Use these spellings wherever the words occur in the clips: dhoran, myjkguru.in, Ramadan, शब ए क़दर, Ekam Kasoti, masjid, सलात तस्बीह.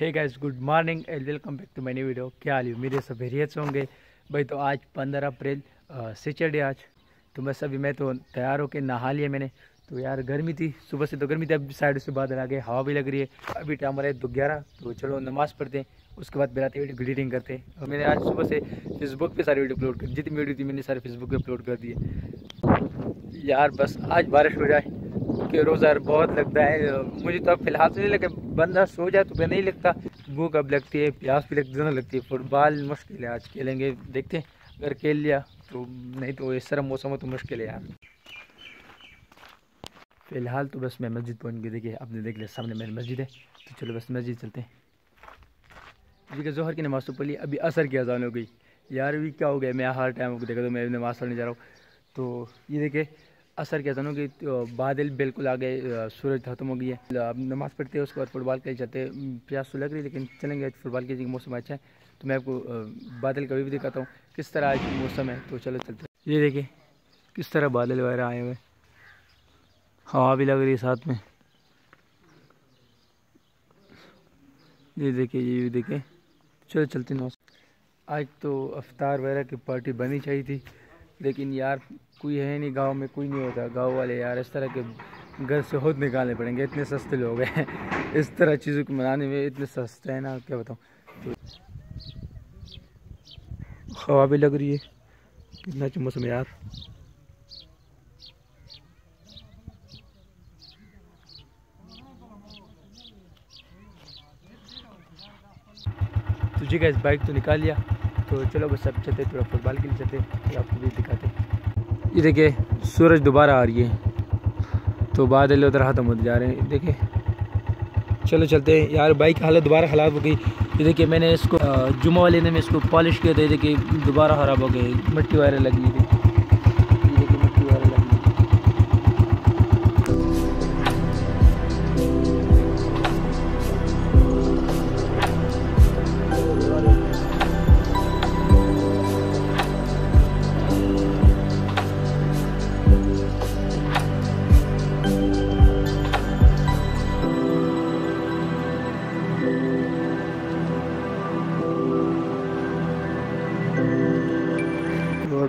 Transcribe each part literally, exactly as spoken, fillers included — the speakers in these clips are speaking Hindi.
Hey guys, good morning and welcome back to my new video. क्या हाल है, मेरे सब खैरियत होंगे भाई। तो आज पंद्रह अप्रैल सैटरडे आज तो बस अभी मैं तो तैयार होकर नहा लिया मैंने। तो यार गर्मी थी सुबह से, तो गर्मी थी, अब साइड से बादल आ गए, हवा भी लग रही है। अभी टाइम हो रहा है दो ग्यारह, तो चलो नमाज़ पढ़ते हैं, उसके बाद बेराते वीडियो ग्रीटिंग करते हैं। और मैंने आज सुबह से फेसबुक पे सारी वीडियो अपलोड कर, जितनी वीडियो थी मैंने सारे फेसबुक पे अपलोड कर दिए। यार बस आज बारिश हो जाए, क्योंकि रोज़ा बहुत लगता है मुझे तो। अब फिलहाल तो नहीं लगे, बंदा सो जाए तो नहीं लगता, भूख अब लगती है, प्यास भी लगती, दोनों लगती है। फुटबॉल मुश्किल है आज खेलेंगे, देखते हैं अगर खेल लिया तो, नहीं तो इस तरह मौसम हो तो मुश्किल है यार। फिलहाल तो बस मैं मस्जिद पहुंच गई। देखिए आपने देख लिया सामने मेरी मस्जिद है, तो चलो बस मस्जिद चलते हैं। देखिए जोहर की नमाज़ तो पढ़ ली, अभी असर की अजान हो गई। यार भी क्या हो गया, मैं हर टाइम को देखा तो मैं नमाज़ पढ़ने जा रहा हूँ। तो ये देखिए असर की अजान हो गई, तो बादल बिल्कुल आ गए, सूरज खत्म हो गई है। अब नमाज़ पढ़ते हैं, उसके बाद फुटबॉल खेल जाते हैं। प्यास तो लग रही लेकिन चलेंगे, फुटबॉल खेलने का मौसम अच्छा है। तो मैं आपको बादल कभी भी दिखाता हूँ किस तरह आज मौसम है। तो चलो चलते हैं। ये देखिए किस तरह बादल वगैरह आए हुए, हवा भी लग रही है साथ में। ये देखिए ये भी देखिए। चलो चलते हैं। आज तो इफ्तार वगैरह की पार्टी बननी चाहिए थी, लेकिन यार कोई है नहीं, गांव में कोई नहीं होता। गांव वाले यार इस तरह के घर से होद निकालने पड़ेंगे, इतने सस्ते लोग हैं इस तरह चीज़ों को मनाने में, इतने सस्ते हैं ना क्या बताऊँ। हवा भी लग रही है, कितना अच्छा मौसम यार। तो जी गाइस बाइक तो निकाल लिया, तो चलो बस सब चलते, थोड़ा फुटबॉल के लिए चलते, फिर आपको भी दिखाते। ये देखिए सूरज दोबारा आ रही है, तो बादल उधर हाथ मुड़ जा रहे हैं। देखिए चलो चलते हैं। यार बाइक हालत दोबारा ख़राब हो गई। ये देखिए मैंने इसको जुम्मा वाले ने मैं इसको पॉलिश किया था, देखिए दोबारा ख़राब हो गई, मिट्टी वगैरह लगी थी। ये देखिए मिट्टी वगैरह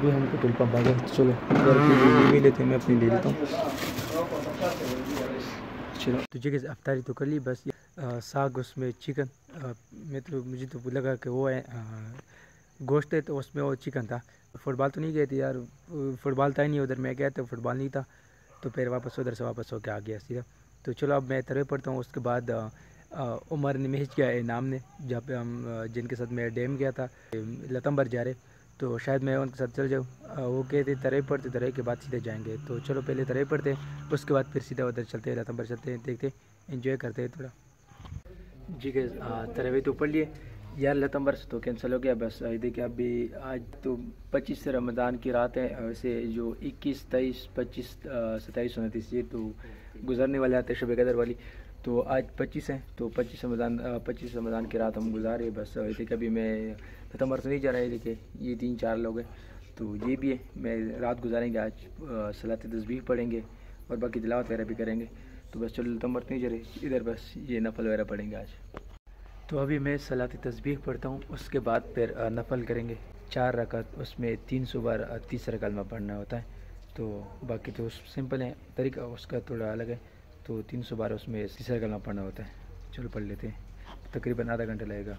अभी हमको पेट्रोल पंप आ गया। चलो घर की भी लेते हैं, मैं अपनी ले लेता हूँ। चलो तो जी गाइस अफ्तारी तो कर ली, बस आ, साग उसमें चिकन, मैं तो मुझे तो लगा कि वो है गोश्त है, तो उसमें वो चिकन था। फुटबॉल तो नहीं गए थे यार, फुटबॉल था ही नहीं उधर, मैं गया तो फुटबॉल नहीं था, तो फिर वापस उधर से वापस होकर आ गया सीधा। तो चलो अब मैं तरह पढ़ता हूँ। उसके बाद उमर ने भेज किया इनाम ने, जहाँ पे हम जिनके साथ मैं डैम गया था लतम्बर जा रहे, तो शायद मैं उनके साथ चल जाऊँ। वो कहे थे तरह पढ़ते, तरह के बाद सीधे जाएंगे। तो चलो पहले तरह पढ़ते हैं, उसके बाद फिर सीधा उधर चलते हैं, लतम्बर चलते हैं, देखते हैं, एंजॉय करते हैं थोड़ा। जी के तरह तो पढ़ लिए यार, लतम्बर से तो कैंसिल हो गया। बस देखिए अभी आज तो पच्चीस रमज़ान की रात है, वैसे जो इक्कीस तेईस पच्चीस सत्ताईस उनतीस ये तो गुजरने वाले आते शब ए क़दर वाली, तो आज पच्चीस है, तो पच्चीस रमज़ान पच्चीस रमज़ान की रात हम गुजारे। बस देखिए अभी मैं लतम्बर से नहीं जा रहा है, देखिए ये तीन चार लोग हैं, तो ये भी है मैं रात गुजारेंगे। आज सलात तस्बीह पढ़ेंगे और बाकी तिलावत वगैरह भी करेंगे। तो बस चलो लतम्बर से नहीं जा रहे इधर, बस ये नफल वगैरह पढ़ेंगे आज। तो अभी मैं सलात तस्बीह पढ़ता हूँ, उसके बाद फिर नफल करेंगे चार रकात, उसमें तीन सौ बार तीसरा कलमा पढ़ना होता है। तो बाकी तो सिंपल है तरीका, उसका थोड़ा अलग है। तो तीन सौ बार उसमें तीसरा कलमा पढ़ना होता है। चलो पढ़ लेते हैं, तकरीबन आधा घंटा लगेगा।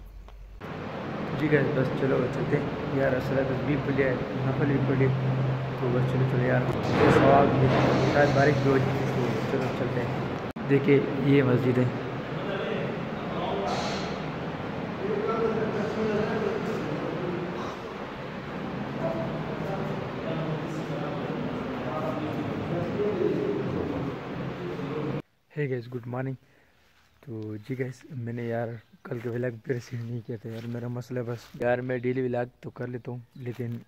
जी गाइस बस चलो चलते हैं यार, सलात तस्बीह पढ़ लिया, नफल भी पढ़ लिया, तो बस चलो चलो यार। शायद बारिश भी हो, तो चलो चलते हैं। देखिए ये मस्जिद है, हे गाइस गुड मॉर्निंग। तो जी गाइस मैंने यार कल के व्लॉग फिर से नहीं किया था यार, मेरा मसला बस यार मैं डेली व्लॉग तो कर लेता हूँ लेकिन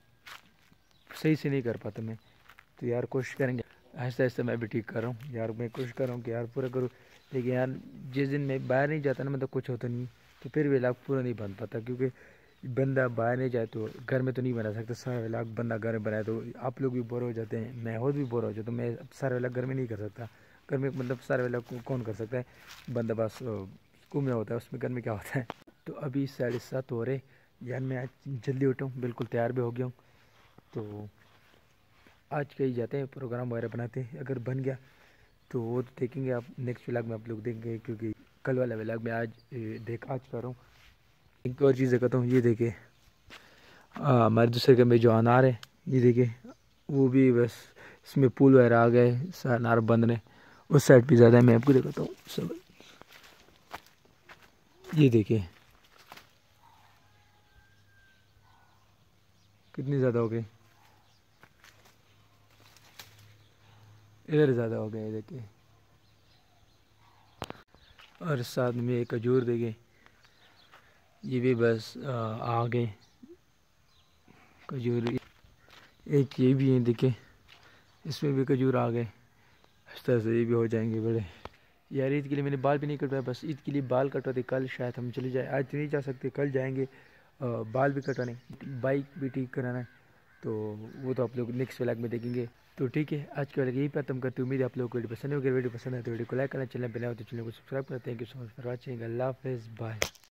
सही से नहीं कर पाता मैं। तो यार कोशिश करेंगे, आहिस्ता आहिस्ता मैं भी ठीक कर रहा हूँ यार, मैं कोशिश कर रहा हूँ कि यार पूरा करूँ, लेकिन यार जिस दिन मैं बाहर नहीं जाता ना, मतलब कुछ होता नहीं, तो फिर व्लॉग पूरा नहीं बन पाता, क्योंकि बंदा बाहर नहीं जाए तो घर में तो नहीं बना सकता। सारा व्लॉग बंदा घर में बनाए तो आप लोग भी बोर हो जाते हैं, मैं खुद भी बोर हो जाता हूँ। मैं सारा व्लॉग घर में नहीं कर सकता, घर में मतलब सारे व्लॉग कौन कर सकता है, बंदा बस कुम्या होता है, उसमें घर में क्या होता है। तो अभी साढ़े सात हो रहे यार, मैं आज जल्दी उठूँ, बिल्कुल तैयार भी हो गया हूँ। तो आज कहीं जाते हैं प्रोग्राम वगैरह बनाते हैं, अगर बन गया तो वो तो देखेंगे आप नेक्स्ट व्लॉग में, आप लोग देखेंगे क्योंकि कल वाला व्लॉग में आज देख आज कर रहा हूँ। एक और चीज़ दिखाता हूँ, ये देखे हमारे दूसरे घर में जो अनार है, ये देखे वो भी बस इसमें पुल वगैरह आ गए, अनार बंद रहे। उस साइड भी ज़्यादा है, मैं आपको दिखाता हूँ सब। ये देखिए कितनी ज़्यादा हो गई, इधर ज़्यादा हो गए देखिए। और साथ में एक खजूर देखे, ये भी बस आ गए खजूर। एक ये भी है देखे, इसमें भी खजूर आ गए। इस तरह से ये भी हो जाएंगे बड़े। यार ईद के लिए मैंने बाल भी नहीं कटवाया, बस ईद के लिए बाल कटवाते। कल शायद हम चले जाए, आज नहीं जा सकते, कल जाएंगे बाल भी कटवाने, बाइक भी ठीक कराना है। तो वो तो आप लोग नेक्स्ट व्लॉग में देखेंगे। तो ठीक है, आज के व्लॉग यही खत्म करते हैं। उम्मीद है आप लोगों को वीडियो पसंद होगी। वीडियो पसंद है तो वीडियो को लाइक करना, चैनल पर नए हो तो चैनल को सब्सक्राइब करना। Thank you so much for watching. अल्लाह हाफिज़, बाय।